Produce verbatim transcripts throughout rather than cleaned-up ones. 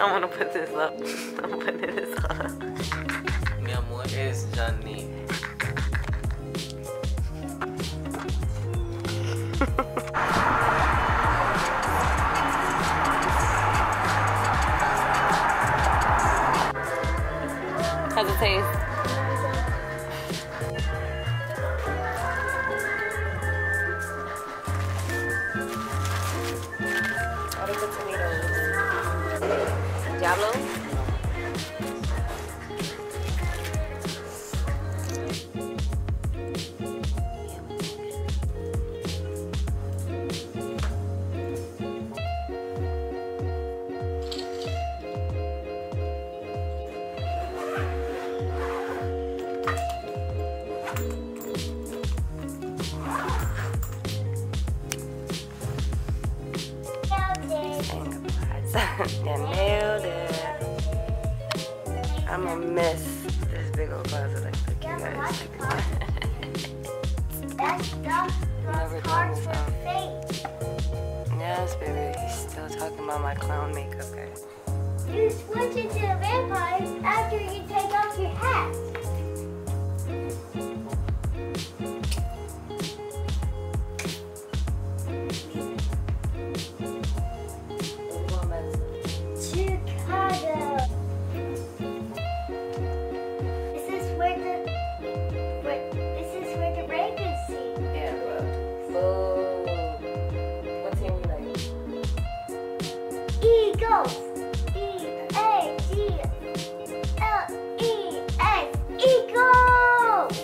I'm gonna put this up. I'm putting this up. Mi amor es Janine. How's it taste? Diablo. Nailed it. I'm gonna miss this big old closet I took you guys. That's the cards for fate. Yes, baby. He's still talking about my clown makeup, guys. You switch into the vampires after you take off your hat. E A G L E S, Eagles!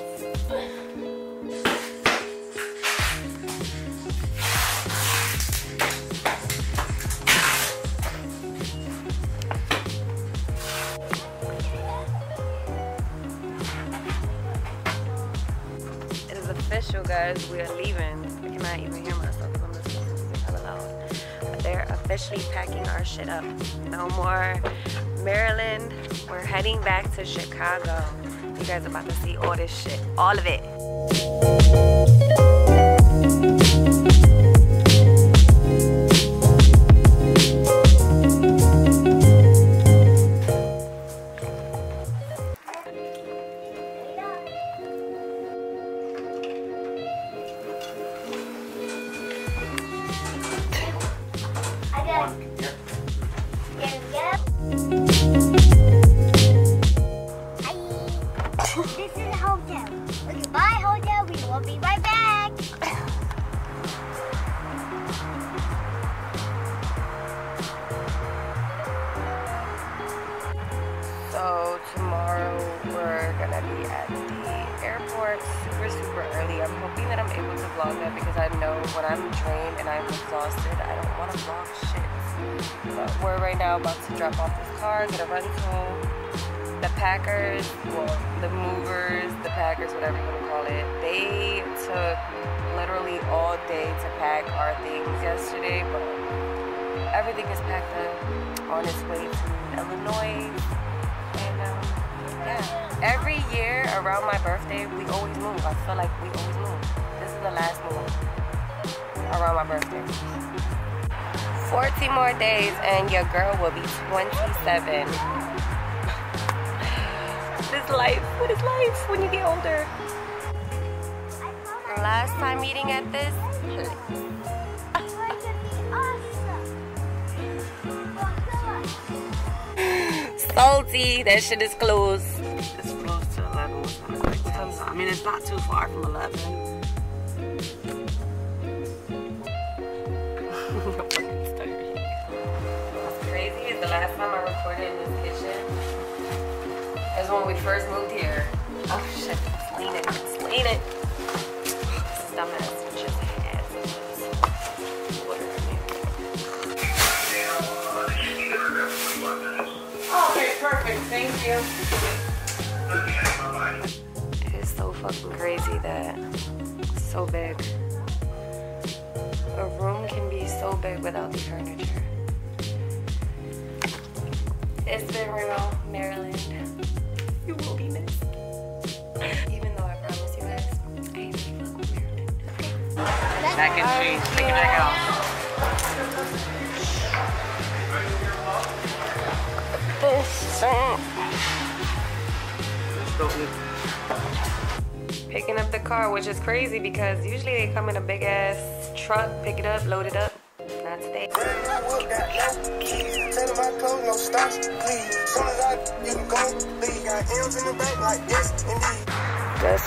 It is official, guys, we are leaving. I cannot even hear myself on this one. I don't know. They're officially packing our shit up. No more Maryland. We're heading back to Chicago. You guys are about to see all this shit, all of it. Because I know when I'm drained and I'm exhausted, I don't want to vlog shit. But we're right now about to drop off this car, get a rental. The Packers, well, the movers, the Packers, whatever you want to call it, they took literally all day to pack our things yesterday, but everything is packed up on its way to Illinois. And um, yeah, every year around my birthday, we always move. I feel like we always move. The last move around my birthday. fourteen more days and your girl will be twenty-seven. This life, what is life when you get older? Last time eating at this place. Salty, that shit is close. It's close to eleven. I mean, it's not too far from eleven. What's crazy is the last time I recorded in this kitchen is when we first moved here. Oh shit, clean it, clean it. Stomach, which is ass, whatever. Okay, perfect, thank you. It is so fucking crazy that it's so big. A room can be so big without the furniture. It's been real, Maryland. You will be missed. Even though I promise you guys, I ain't gonna fuck with Maryland. Mac and cheese, take it back out. Picking up the car, which is crazy because usually they come in a big ass truck, pick it up, load it up, not today. Guess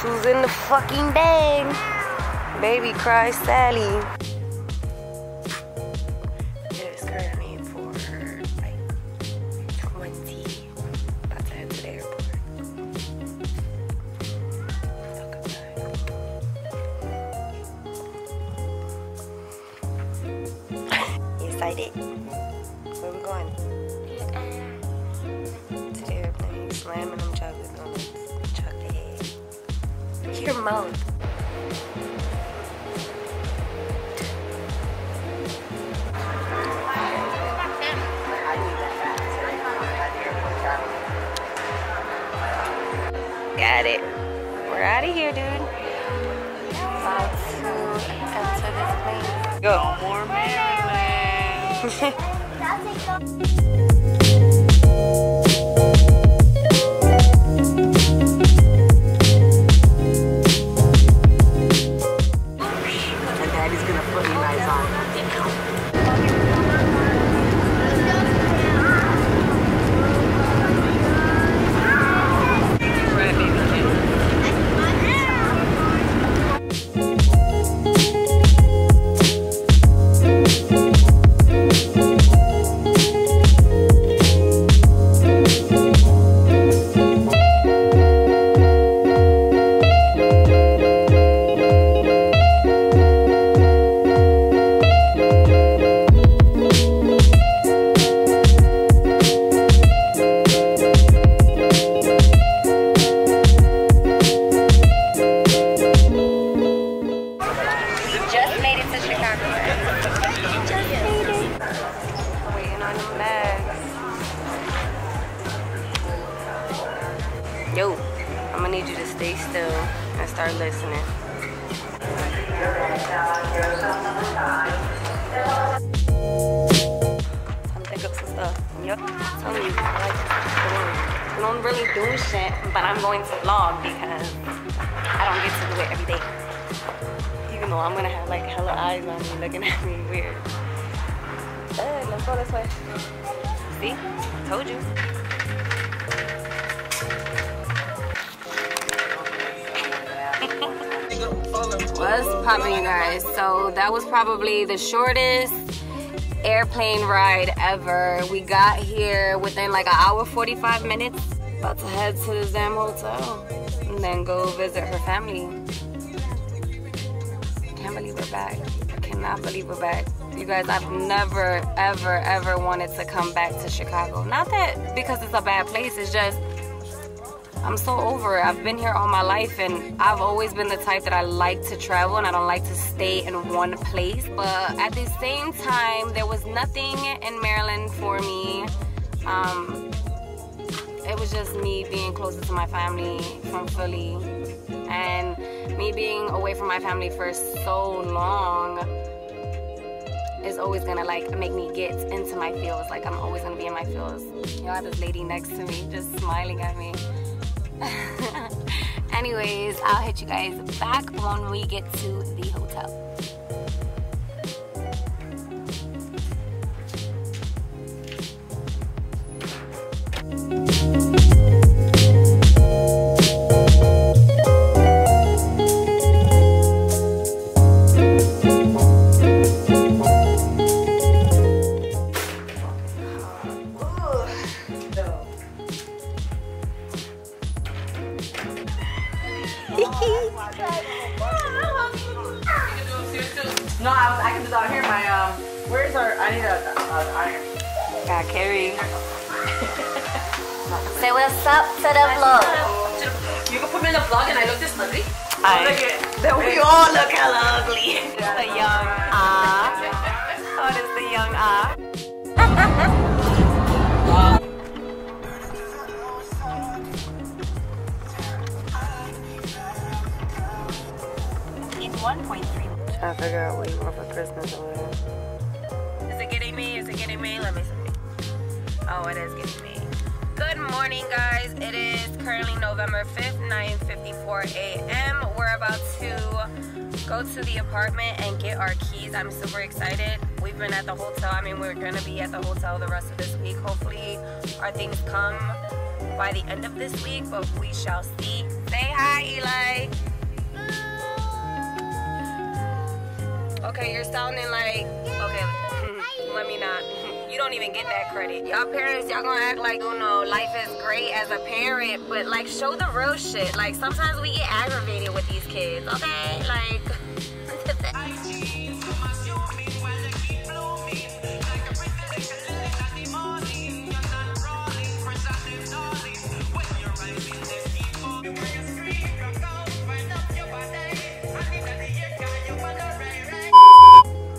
who's in the fucking bag? Baby cry Sally. I did. Where we going? Um, to the airplane, slamming them chocolate donuts, chocolate eggs. Your mouth. Got it. We're out of here, dude. About to enter this plane. Go. No more man. And daddy's gonna put me nice on. Yo, I'm gonna need you to stay still and start listening. Time to pick up some stuff. Yup, I'm telling you, I don't really do shit, but I'm going to vlog because I don't get to do it every day. Even though I'm gonna have like hella eyes on me looking at me weird. Hey, let's go this way. See? Told you. What's poppin', you guys? So that was probably the shortest airplane ride ever. We got here within like an hour, forty-five minutes. About to head to the damn hotel and then go visit her family. Can't believe we're back. I cannot believe we're back. You guys, I've never, ever, ever wanted to come back to Chicago. Not that because it's a bad place, it's just I'm so over it. I've been here all my life and I've always been the type that I like to travel and I don't like to stay in one place. But at the same time, there was nothing in Maryland for me. Um, it was just me being closer to my family from Philly and me being away from my family for so long is always gonna like make me get into my feels. Like I'm always gonna be in my feels. Y'all had this lady next to me just smiling at me. Anyways, I'll hit you guys back when we get to the hotel. No, I, was, I can just out here. My um, where's our? I need a an iron. Got Carrie. Say what's up to the vlog. You can put me in the vlog, and I look this lovely. I. Look at, then we all look hella ugly. The young ah. Uh, oh, it's the young ah. Uh. In one point three. I figure out what you want for Christmas or whatever. Is it getting me? Is it getting me? Let me see. Oh, it is getting me. Good morning, guys. It is currently November fifth, nine fifty-four a m We're about to go to the apartment and get our keys. I'm super excited. We've been at the hotel. I mean, we're gonna be at the hotel the rest of this week. Hopefully our things come by the end of this week, but we shall see. Say hi, Eli. Okay, you're sounding like, okay, let me not. You don't even get that credit. Y'all parents, y'all gonna act like, oh no, life is great as a parent, but like, show the real shit. Like, sometimes we get aggravated with these kids, okay? Like,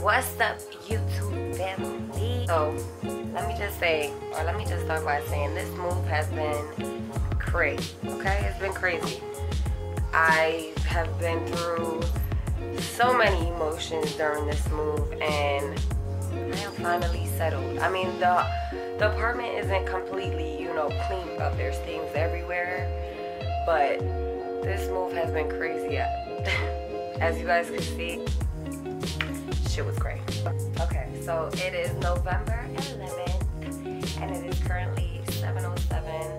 what's up, YouTube family? So, let me just say, or let me just start by saying, this move has been crazy, okay? It's been crazy. I have been through so many emotions during this move, and I am finally settled. I mean, the, the apartment isn't completely, you know, cleaned up. There's things everywhere, but this move has been crazy, as you guys can see. It was great. Okay, so it is November eleventh and it is currently seven oh seven